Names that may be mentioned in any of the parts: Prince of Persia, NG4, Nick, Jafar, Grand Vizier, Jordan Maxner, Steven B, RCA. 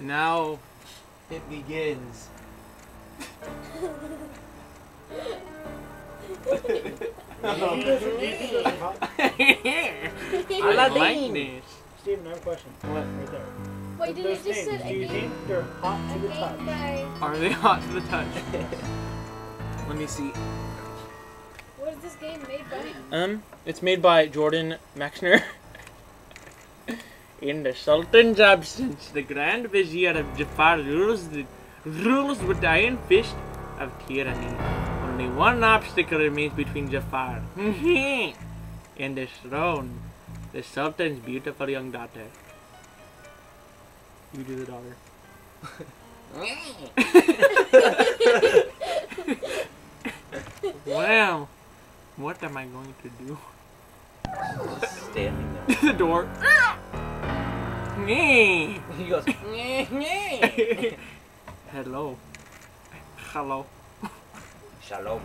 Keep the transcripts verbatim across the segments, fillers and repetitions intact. Now it begins. I like this. Steven, I have a question. What? Right there. Wait, did it just say, do you think they're hot to the touch? Are they hot to the touch? Let me see. What is this game made by? Um, it's made by Jordan Maxner. In the Sultan's absence, the Grand Vizier of Jafar rules the rules with the iron fist of tyranny. Only one obstacle remains between Jafar and his throne, the Sultan's beautiful young daughter. You do the daughter. Wow, what am I going to do? Standing there. The door. He goes. Hello. Hello. Shalom.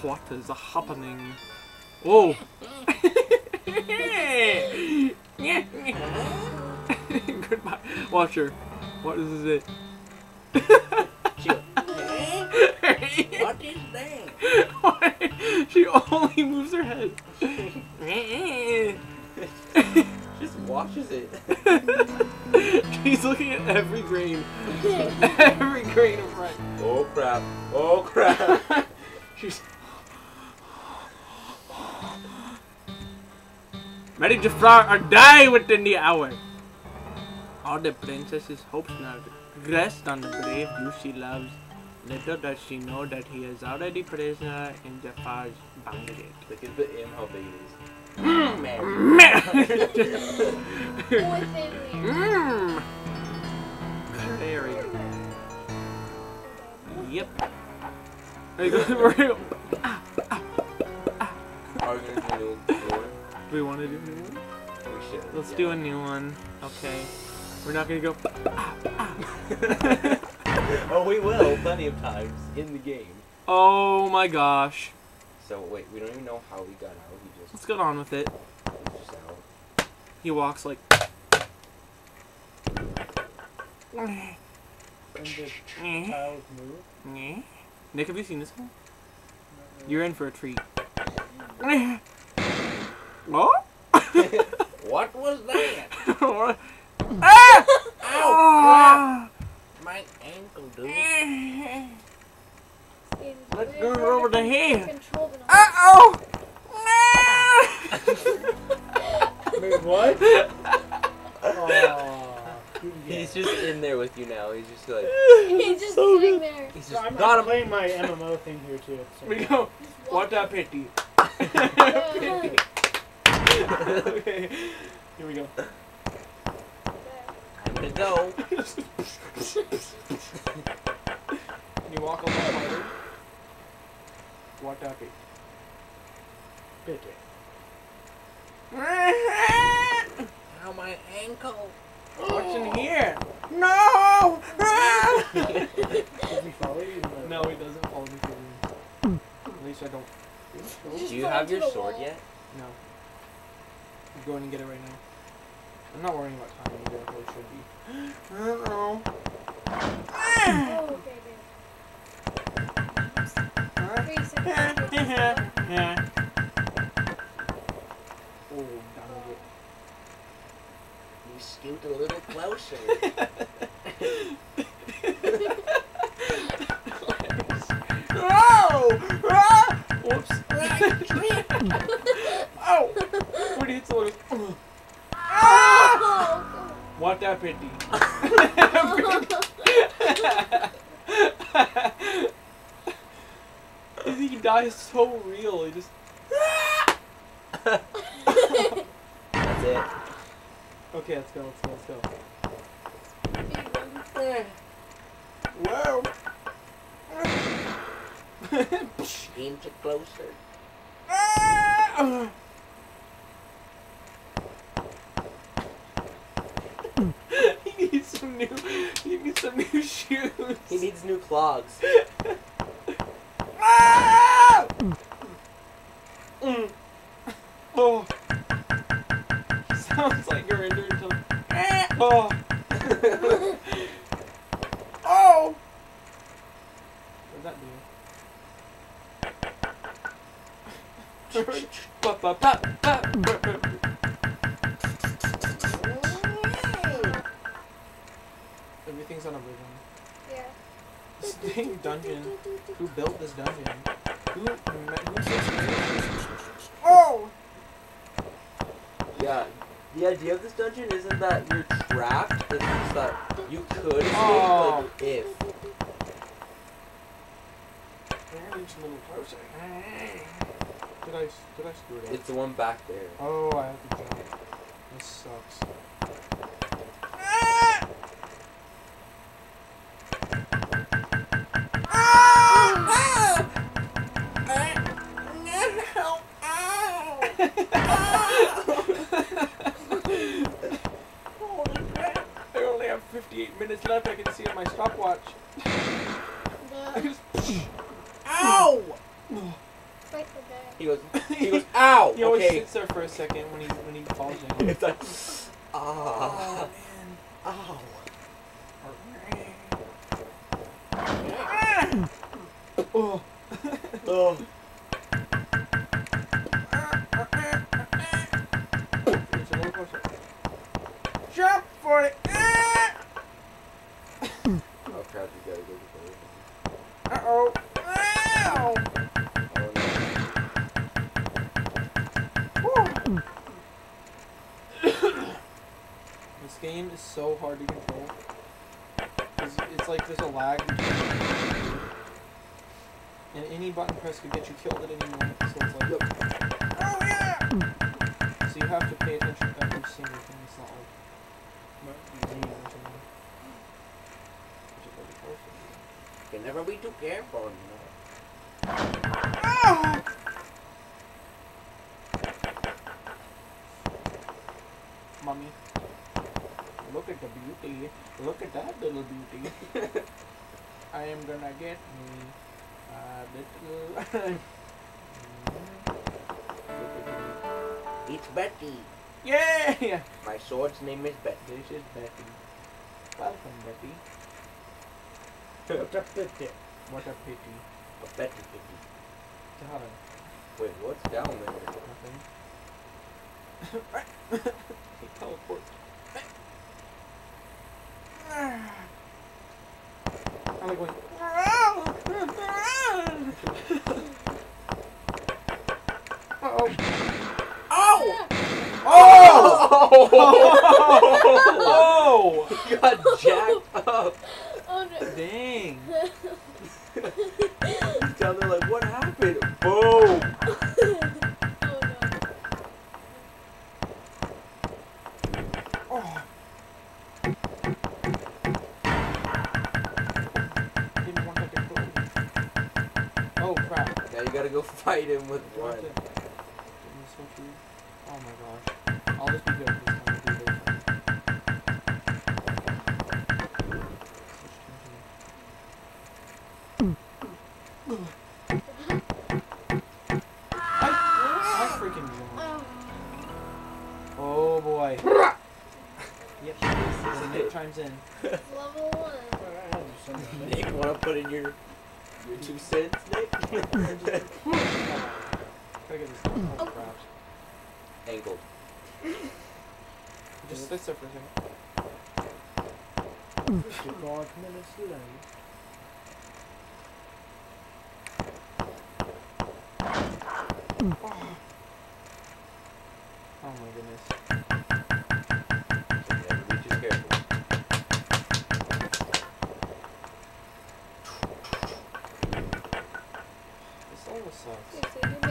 What is happening? Oh. Goodbye. Watcher. What is it? What is that? She only moves her head. Just washes it. She's looking at every grain. Every grain of rice. Oh crap. Oh crap. She's... Marry Jafar or die within the hour. All the princess's hopes now rest on the brave youth she loves. Little does she know that he is already prisoner in Jafar's bandit. Look at the M how big it is. Mmm, mmm. Very. Yep. Are you going to do a new one? Do we want to do a new one? We should. Let's yeah. do a new one. Okay. We're not going to go. Oh, we will plenty of times in the game. Oh my gosh. So wait, we don't even know how he got out. He just let's get on with it. He walks like. And the child move. Nick, have you seen this one? Really. You're in for a treat. What? What was that? Ah! Ow! My ankle, dude. Let's do it over the head. Uh oh! Wait, what? Oh, he's just in there with you now. He's just like. He's just so sitting there. He's just. I'm not playing my M M O thing here too. So. We go. What a pity. Pity. Okay. Here we go. I'm gonna go. Can you walk over the what a pity. Pity. Now my ankle. What's in here? No! Does he follow you? No, he doesn't follow me. At least I don't. Do you have your sword yet? No. I'm going to get it right now. I'm not worrying about time either, or it should be. I don't know. Oh, okay. Yeah, yeah. Oh, dang it. You scoot a little closer. Oh! Ah! Whoops. Oh! What did you do? Ah! What a pity. He dies so real, he just. That's it. Okay, let's go, let's go, let's go. Whoa! Aim it closer. He needs some new. He needs some new shoes. He needs new clogs. Ah! Mm. Oh. Sounds like you're into some. Oh! Oh! What did that do? Pop, pop, pop, pop. Everything's on a ribbon. Yeah. This dang dungeon. Who built this dungeon? Who? Oh! Yeah. The idea of this dungeon isn't that you're trapped, it's just that you could escape, oh. Like, if. I need some little closer. Did I, did I screw it up? It's the one back there. Oh, I have to jump. This sucks. Ah! Ah! Ah! Ah! fifty-eight minutes left, I can see on my stopwatch. Ow! He goes, he goes, ow! He always okay. Sits there for a second when he, when he falls in. It's like, ah. Oh, man. Ow. Ah. Oh. Oh. Jump for it! Uh-oh. Ow! This game is so hard to control. It's, it's like there's a lag. And any button press could get you killed at any moment. So it's like, oh yeah! So you have to pay attention to every single thing. It's not like, you know, you can never be too careful anymore. Ah! Mommy, look at the beauty. Look at that little beauty. I am gonna get me a little. It's Betty. Yeah! My sword's name is Betty. This is Betty. Welcome, Betty. What a pity. What a pity. A petty pity. God. Wait, what's down there? Nothing. He teleports. I'm like going... Uh-oh. Oh! Oh! Oh! Oh! You got jacked up. Dang. He's down there like, what happened? Boom! Oh no. Oh. Didn't want to go. Oh crap. Now you gotta go fight him with one. Oh my gosh. I'll just be good this time. In. Level one. Nick, wanna put in your your two cents, Nick? Oh crap. Angled. Just sits there for a second. Five minutes late. Oh my goodness.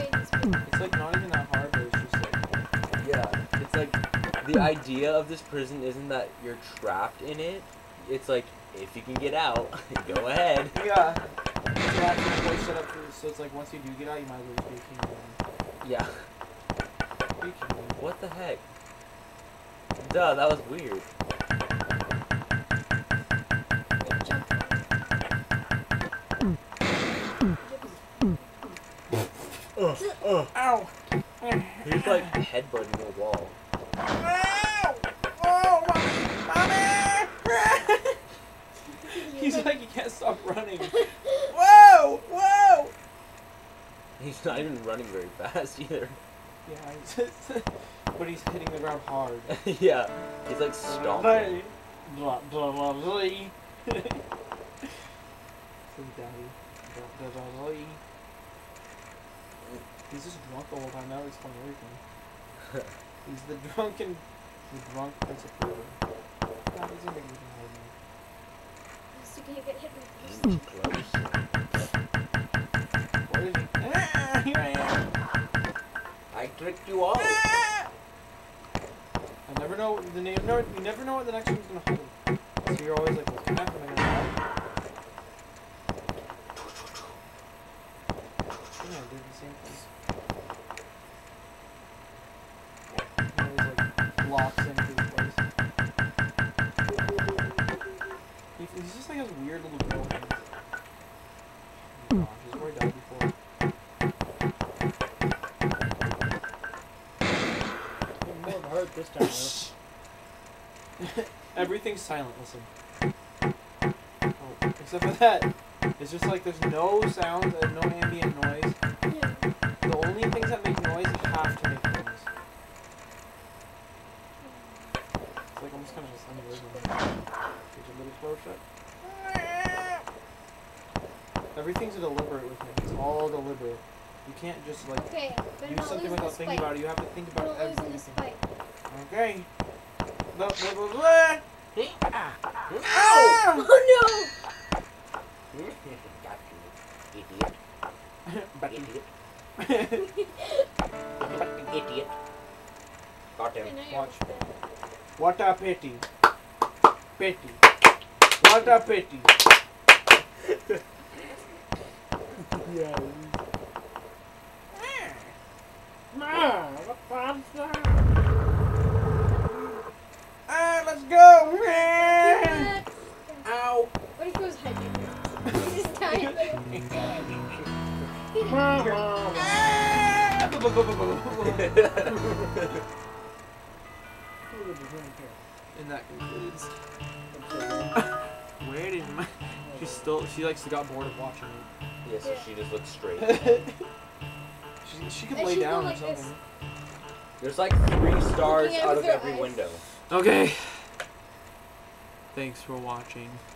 It's like not even that hard, but it's just like... Yeah, it's like the idea of this prison isn't that you're trapped in it. It's like, if you can get out, go ahead. Yeah. Yeah, set up for, so it's like once you do get out, you might as well just be a king. Yeah. Be a king. What the heck? Duh, that was weird. Ugh. Ow! He's like headbutting the wall. Ow! Oh! running. Whoa! Whoa! He's not even running very fast either. Yeah, he's just, but he's hitting the ground hard. Yeah, he's like stomping. Blah blah blah blah. He's just drunk the whole time. Now he's playing everything. He's the drunken, the drunk Prince of Persia. God, he's gonna get hit with this. Close. Where is he? Ah, here I am. I tricked you all. Ah! I never know the name. No, you never know what the next one's gonna hold. So you're always like, what's next one gonna hold? Yeah, I did the same thing. This time, everything's silent, listen. Oh, except for that. It's just like there's no sound, there's no ambient noise. Yeah. The only things that make noise have to make noise. It's like I'm just kind of just unbelievable. Get your little floor shut. Everything's deliberate with me. It's all deliberate. You can't just like okay, use something without thinking about it. You have to think about we're everything. Okay. Blah, blah, blah, blah. Ah. Ow! Oh no! Got you, idiot. But idiot. But idiot. Got him. Watch. What a pity. Pity. What a pity. Yeah. Ah, what let's go! Yeah. Ow! What if he goes head? He's just dying. And that concludes. Where did my... She still... She likes to got bored of watching it. Yeah, so she just looks straight. she, she could and lay she down or like something. This. There's like three stars out of every eyes. Window. Okay. Thanks for watching.